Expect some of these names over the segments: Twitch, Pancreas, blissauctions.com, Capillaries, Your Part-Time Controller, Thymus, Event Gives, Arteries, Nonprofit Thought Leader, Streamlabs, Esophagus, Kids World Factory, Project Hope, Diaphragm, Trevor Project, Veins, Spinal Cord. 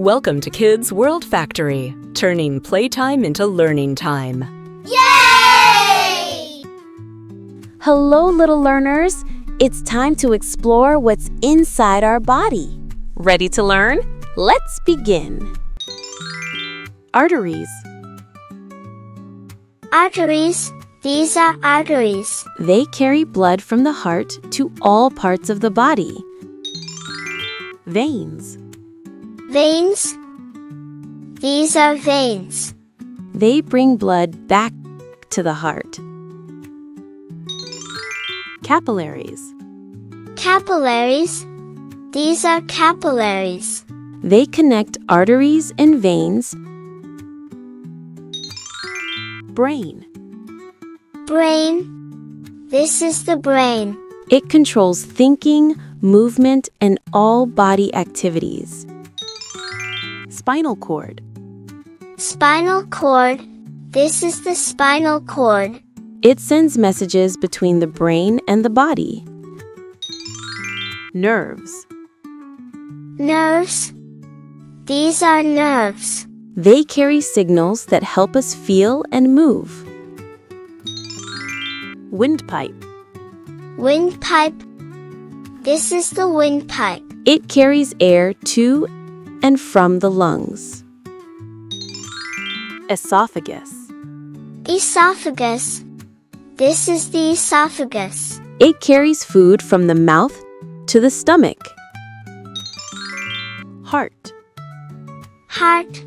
Welcome to Kids World Factory, turning playtime into learning time. Yay! Hello, little learners. It's time to explore what's inside our body. Ready to learn? Let's begin. Arteries. Arteries. These are arteries. They carry blood from the heart to all parts of the body. Veins. Veins. These are veins. They bring blood back to the heart. Capillaries. Capillaries. These are capillaries. They connect arteries and veins. Brain. Brain. This is the brain. It controls thinking, movement, and all body activities. Spinal cord. Spinal cord. This is the spinal cord. It sends messages between the brain and the body. Nerves. Nerves. These are nerves. They carry signals that help us feel and move. Windpipe. Windpipe. This is the windpipe. It carries air to and from the lungs. Esophagus. Esophagus. This is the esophagus. It carries food from the mouth to the stomach. Heart. Heart.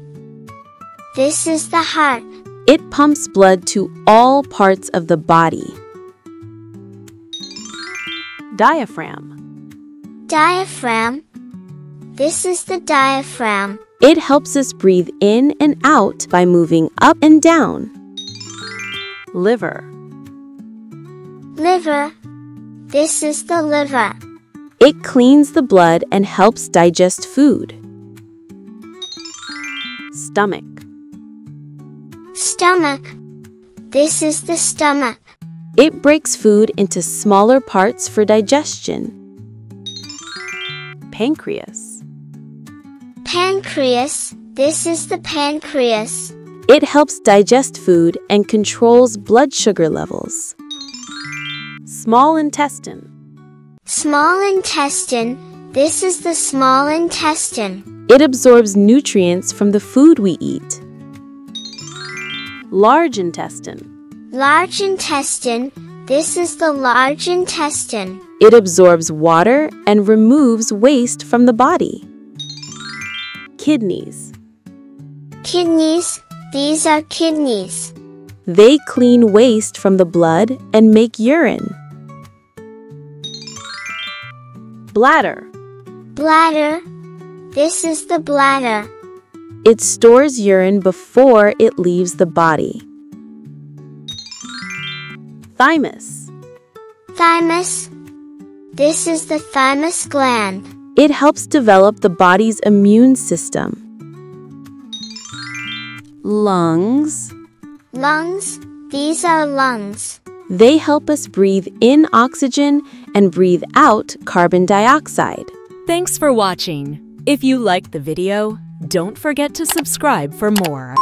This is the heart. It pumps blood to all parts of the body. Diaphragm. Diaphragm. This is the diaphragm. It helps us breathe in and out by moving up and down. Liver. Liver. This is the liver. It cleans the blood and helps digest food. Stomach. Stomach. This is the stomach. It breaks food into smaller parts for digestion. Pancreas. Pancreas. This is the pancreas. It helps digest food and controls blood sugar levels. Small intestine. Small intestine. This is the small intestine. It absorbs nutrients from the food we eat. Large intestine. Large intestine. This is the large intestine. It absorbs water and removes waste from the body. Kidneys. Kidneys. These are kidneys. They clean waste from the blood and make urine. Bladder. Bladder. This is the bladder. It stores urine before it leaves the body. Thymus. Thymus. This is the thymus gland. It helps develop the body's immune system. Lungs. Lungs. These are lungs. They help us breathe in oxygen and breathe out carbon dioxide. Thanks for watching. If you liked the video, don't forget to subscribe for more.